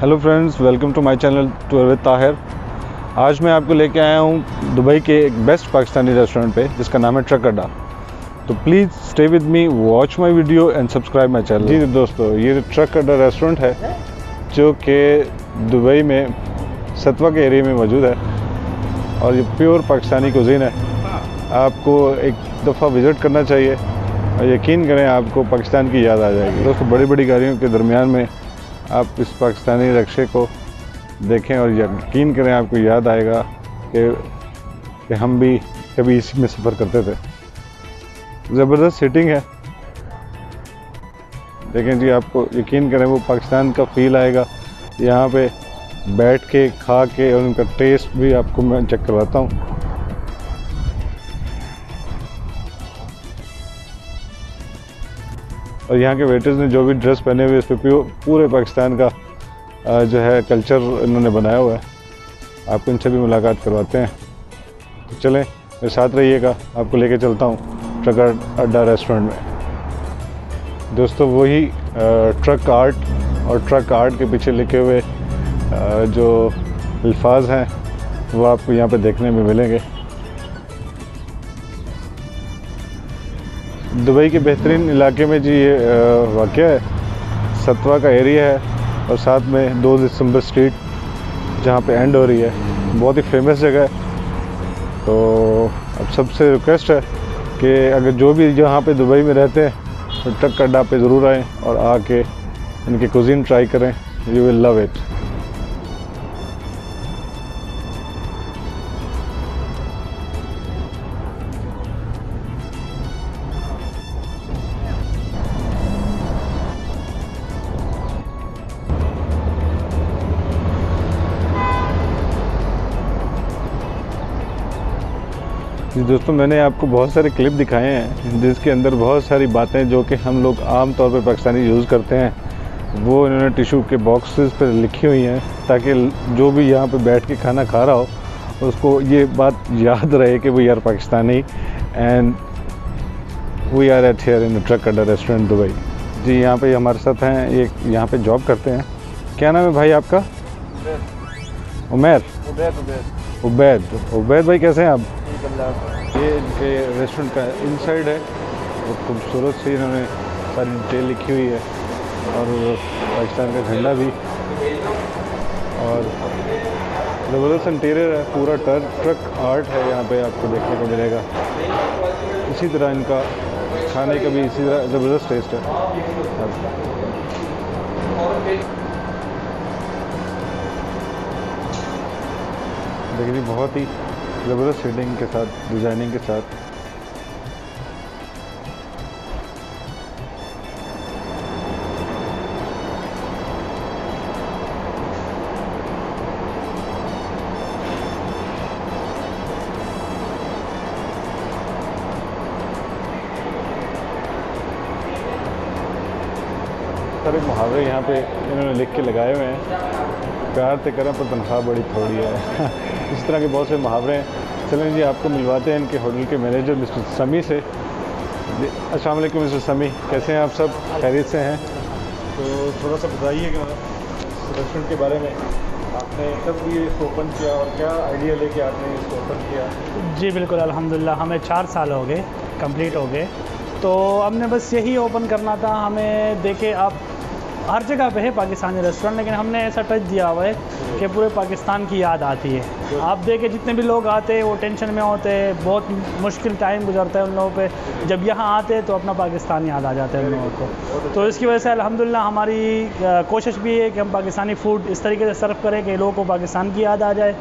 Hello friends, welcome to my channel tour with Tahir. आज मैं आपको लेके आया हूँ दुबई के एक बेस्ट पाकिस्तानी रेस्टोरेंट पे जिसका नाम है ट्रक अड्डा। तो please stay with me, watch my video and subscribe my channel. जी दोस्तों, ये ट्रक अड्डा रेस्टोरेंट है जो कि दुबई में सत्वा के एरिया में मौजूद है और ये प्योर पाकिस्तानी कुजीन है। आपको एक दफ़ा विज़िट करना चाहिए और यकीन करें आपको पाकिस्तान की याद आ जाएगी। दोस्तों, बड़ी बड़ी गाड़ियों के दरमियान में आप इस पाकिस्तानी रिक्शे को देखें और यकीन करें आपको याद आएगा कि हम भी कभी इसी में सफ़र करते थे। ज़बरदस्त सीटिंग है, देखें जी, आपको यकीन करें वो पाकिस्तान का फ़ील आएगा। यहाँ पे बैठ के खा के और उनका टेस्ट भी आपको मैं चेक करवाता हूँ। और यहाँ के वेटर्स ने जो भी ड्रेस पहने हुए, इस पर पूरे पाकिस्तान का जो है कल्चर इन्होंने बनाया हुआ है। आपको इनसे भी मुलाकात करवाते हैं, तो चलें मेरे साथ रहिएगा, आपको लेके चलता हूँ ट्रक अड्डा रेस्टोरेंट में। दोस्तों, वही ट्रक आर्ट और ट्रक आर्ट के पीछे लिखे हुए जो अल्फाज हैं वो आपको यहाँ पे देखने में मिलेंगे। दुबई के बेहतरीन इलाके में जी ये वाक़या है, सत्वा का एरिया है और साथ में 2 दिसंबर स्ट्रीट जहाँ पे एंड हो रही है, बहुत ही फेमस जगह है। तो अब सबसे रिक्वेस्ट है कि अगर जो भी जहाँ पे दुबई में रहते हैं तो ट्रक अड्डा पे ज़रूर आएँ और आके इनके कुज़ीन ट्राई करें। You will love it. जी दोस्तों, मैंने आपको बहुत सारे क्लिप दिखाए हैं जिसके अंदर बहुत सारी बातें जो कि हम लोग आम तौर पे पाकिस्तानी यूज़ करते हैं वो इन्होंने टिशू के बॉक्सेस पर लिखी हुई हैं, ताकि जो भी यहाँ पे बैठ के खाना खा रहा हो उसको ये बात याद रहे कि we are Pakistani and we are at here in truck Adda restaurant Dubai. जी, यहाँ पे हमारे साथ हैं, ये यहाँ पे जॉब करते हैं। क्या नाम है भाई आपका? उमैर। उबैद भाई, कैसे हैं आप? ये इनके रेस्टोरेंट का इनसाइड है, बहुत खूबसूरत सी इन्होंने सारी डिटेल लिखी हुई है और पाकिस्तान का झंडा भी, और ज़बरदस्त इंटीरियर है, पूरा ट्रक आर्ट है यहाँ पे आपको देखने को मिलेगा। इसी तरह इनका खाने का भी इसी तरह ज़बरदस्त टेस्ट है। देखिए, बहुत ही ज़बरदस्त शेडिंग के साथ, डिज़ाइनिंग के साथ। सारे मुहावरे यहाँ पे इन्होंने लिख के लगाए हुए हैं। प्यार तो करें पर तनख्वाह बड़ी थोड़ी है। इस तरह के बहुत से मुहावरे हैं। चलें जी, आपको मिलवाते हैं इनके होटल के मैनेजर मिस्टर समी से। अस्सलाम वालेकुम मिस्टर समी, कैसे हैं आप? सब खैरियत से हैं? तो थोड़ा सा बताइए कि रेस्टोरेंट के बारे में, आपने कब ये इसको ओपन किया और क्या आइडिया लेके आपने इसको ओपन किया? जी बिल्कुल, अल्हम्दुलिल्लाह हमें 4 साल हो गए, कंप्लीट हो गए। तो हमने बस यही ओपन करना था। हमें देखे आप हर जगह पे है पाकिस्तानी रेस्टोरेंट, लेकिन हमने ऐसा टच दिया हुआ है कि पूरे पाकिस्तान की याद आती है। आप देखें जितने भी लोग आते हैं वो टेंशन में होते हैं, बहुत मुश्किल टाइम गुजरता है उन लोगों पे। जब यहाँ आते हैं तो अपना पाकिस्तान याद आ जाता है उन लोगों को। तो इसकी वजह से अल्हम्दुलिल्लाह हमारी कोशिश भी है कि हम पाकिस्तानी फ़ूड इस तरीके से सर्व करें कि लोगों को पाकिस्तान की याद आ जाए।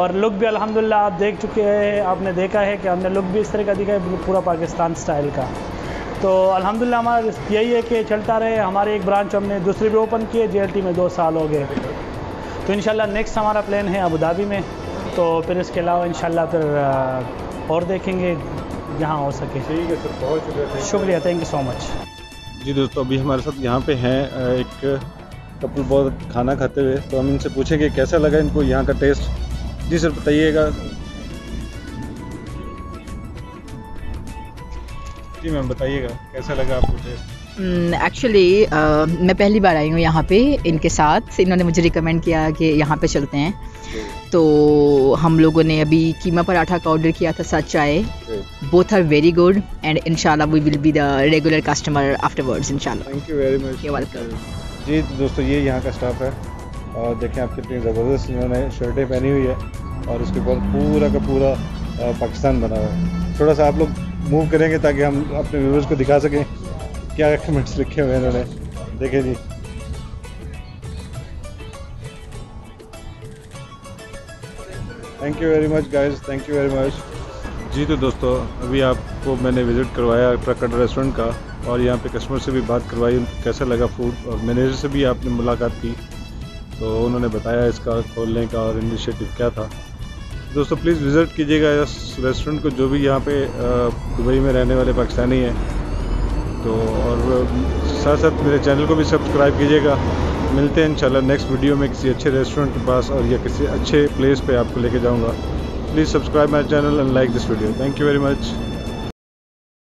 और लुक भी अल्हम्दुलिल्लाह आप देख चुके हैं, आपने देखा है कि हमने लुक भी इस तरह का दिखा है, पूरा पाकिस्तान स्टाइल का। तो अल्हम्दुलिल्लाह हमारा यही है कि चलता रहे। हमारे एक ब्रांच हमने दूसरी भी ओपन की है, JLT में 2 साल हो गए। तो इंशाल्लाह नेक्स्ट हमारा प्लान है अबू धाबी में, तो फिर इसके अलावा इंशाल्लाह फिर और देखेंगे जहाँ हो सके। ठीक है सर, बहुत शुक्रिया। शुक्रिया, थैंक यू सो मच। जी दोस्तों, अभी हमारे साथ यहाँ पे हैं एक कपल बहुत खाना खाते हुए, तो हम इनसे पूछेंगे कैसा लगा इनको यहाँ का टेस्ट। जी सर बताइएगा। जी मैम बताइएगा कैसा लगा आपको टेस्ट? एक्चुअली मैं पहली बार आई हूँ यहाँ पे इनके साथ। इन्होंने मुझे रिकमेंड किया कि यहाँ पे चलते हैं, तो हम लोगों ने अभी कीमा पराठा का ऑर्डर किया था साथ चाय। Both are very good and इंशाल्लाह we will be the regular customer afterwards इंशाल्लाह। Thank you very much, you welcome जी। दोस्तों ये यहाँ का स्टाफ है और देखें आप कितनी ज़बरदस्त इन्होंने शर्टें पहनी हुई है और उसके बाद पूरा का पूरा पाकिस्तान बना हुआ है। थोड़ा सा आप लोग मूव करेंगे ताकि हम अपने व्यूअर्स को दिखा सकें क्या कमेंट्स लिखे हुए हैं इन्होंने। देखें जी, thank you very much guys, thank you very much जी। तो दोस्तों अभी आपको मैंने विज़िट करवाया ट्रक अड्डा रेस्टोरेंट का और यहाँ पे कस्टमर से भी बात करवाई, कैसा लगा फूड, और मैनेजर से भी आपने मुलाकात की तो उन्होंने बताया इसका खोलने का और इनिशिएटिव क्या था। दोस्तों प्लीज़ विज़िट कीजिएगा इस रेस्टोरेंट को, जो भी यहाँ पे दुबई में रहने वाले पाकिस्तानी हैं। तो और साथ साथ मेरे चैनल को भी सब्सक्राइब कीजिएगा। मिलते हैं इंशाल्लाह नेक्स्ट वीडियो में किसी अच्छे रेस्टोरेंट के पास और या किसी अच्छे प्लेस पे आपको लेके जाऊँगा। Please subscribe my channel and like this video. Thank you very much.